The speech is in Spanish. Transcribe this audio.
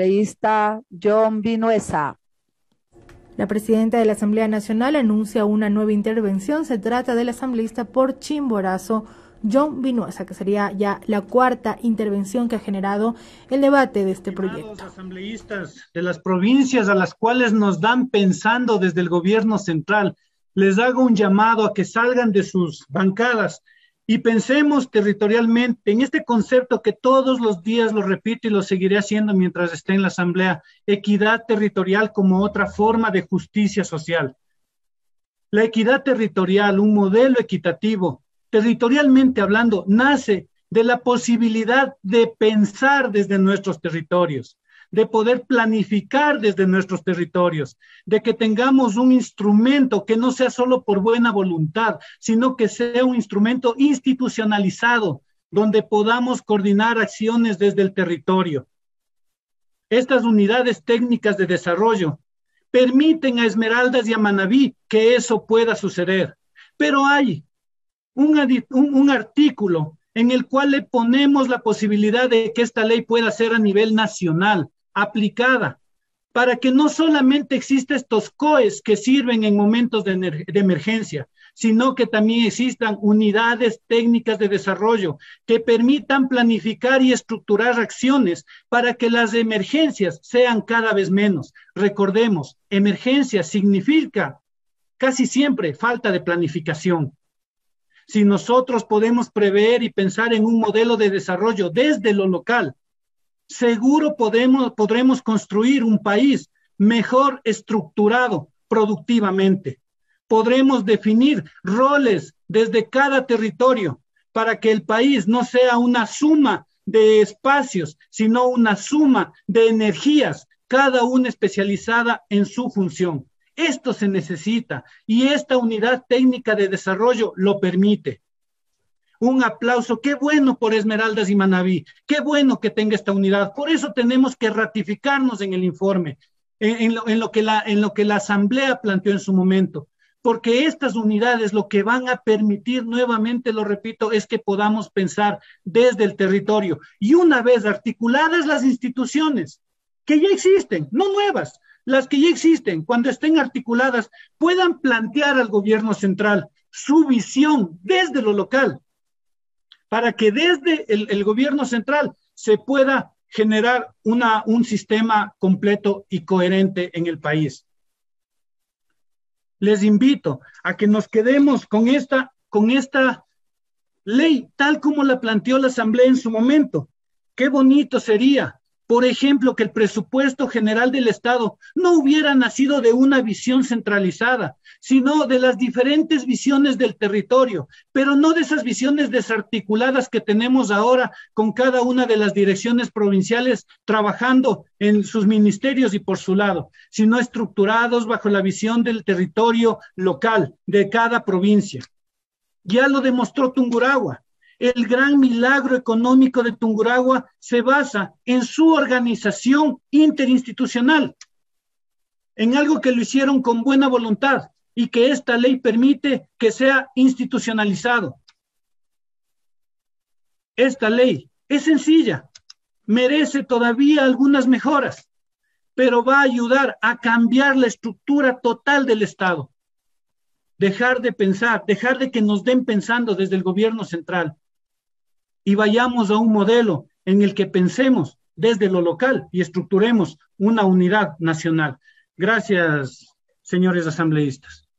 asambleísta John Vinueza. La presidenta de la Asamblea Nacional anuncia una nueva intervención. Se trata del asambleísta por Chimborazo, John Vinueza, que sería ya la cuarta intervención que ha generado el debate de este proyecto. Los asambleístas de las provincias a las cuales nos dan pensando desde el gobierno central, les hago un llamado a que salgan de sus bancadas y pensemos territorialmente en este concepto que todos los días lo repito y lo seguiré haciendo mientras esté en la Asamblea: equidad territorial como otra forma de justicia social. La equidad territorial, un modelo equitativo, territorialmente hablando, nace de la posibilidad de pensar desde nuestros territorios, de poder planificar desde nuestros territorios, de que tengamos un instrumento que no sea solo por buena voluntad, sino que sea un instrumento institucionalizado, donde podamos coordinar acciones desde el territorio. Estas unidades técnicas de desarrollo permiten a Esmeraldas y a Manabí que eso pueda suceder, pero hay un artículo en el cual le ponemos la posibilidad de que esta ley pueda ser a nivel nacional, aplicada, para que no solamente existan estos COEs que sirven en momentos de emergencia, sino que también existan unidades técnicas de desarrollo que permitan planificar y estructurar acciones para que las emergencias sean cada vez menos. Recordemos, emergencia significa casi siempre falta de planificación. Si nosotros podemos prever y pensar en un modelo de desarrollo desde lo local, seguro podremos construir un país mejor estructurado productivamente. Podremos definir roles desde cada territorio para que el país no sea una suma de espacios, sino una suma de energías, cada una especializada en su función. Esto se necesita y esta unidad técnica de desarrollo lo permite. Un aplauso, qué bueno por Esmeraldas y Manabí, qué bueno que tenga esta unidad. Por eso tenemos que ratificarnos en el informe, en lo que la Asamblea planteó en su momento, porque estas unidades lo que van a permitir, nuevamente lo repito, es que podamos pensar desde el territorio. Y una vez articuladas las instituciones que ya existen, no nuevas, las que ya existen, cuando estén articuladas, puedan plantear al gobierno central su visión desde lo local, para que desde el gobierno central se pueda generar un sistema completo y coherente en el país. Les invito a que nos quedemos con esta ley, tal como la planteó la Asamblea en su momento. Qué bonito sería, por ejemplo, que el presupuesto general del Estado no hubiera nacido de una visión centralizada, sino de las diferentes visiones del territorio, pero no de esas visiones desarticuladas que tenemos ahora con cada una de las direcciones provinciales trabajando en sus ministerios y por su lado, sino estructurados bajo la visión del territorio local de cada provincia. Ya lo demostró Tungurahua. El gran milagro económico de Tungurahua se basa en su organización interinstitucional, en algo que lo hicieron con buena voluntad y que esta ley permite que sea institucionalizado. Esta ley es sencilla, merece todavía algunas mejoras, pero va a ayudar a cambiar la estructura total del Estado. Dejar de pensar, dejar de que nos den pensando desde el gobierno central, y vayamos a un modelo en el que pensemos desde lo local y estructuremos una unidad nacional. Gracias, señores asambleístas.